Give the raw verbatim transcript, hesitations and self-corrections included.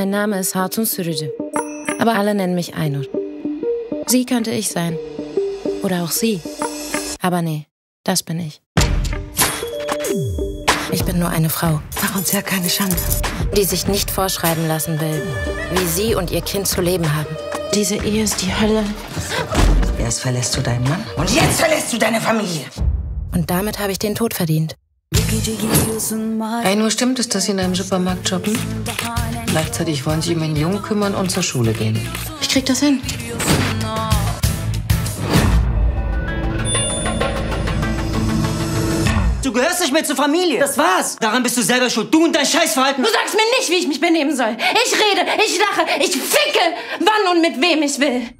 Mein Name ist Hatun Sürücü, aber alle nennen mich Aynur. Sie könnte ich sein. Oder auch sie. Aber nee, das bin ich. Ich bin nur eine Frau. Mach uns ja keine Schande. Die sich nicht vorschreiben lassen will, wie sie und ihr Kind zu leben haben. Diese Ehe ist die Hölle. Erst verlässt du deinen Mann und jetzt verlässt du deine Familie. Und damit habe ich den Tod verdient. Ey, nur stimmt es, dass Sie in einem Supermarkt shoppen? Gleichzeitig wollen Sie um einen Jungen kümmern und zur Schule gehen. Ich krieg das hin. Du gehörst nicht mehr zur Familie. Das war's. Daran bist du selber schuld. Du und dein Scheißverhalten. Du sagst mir nicht, wie ich mich benehmen soll. Ich rede, ich lache, ich ficke, wann und mit wem ich will.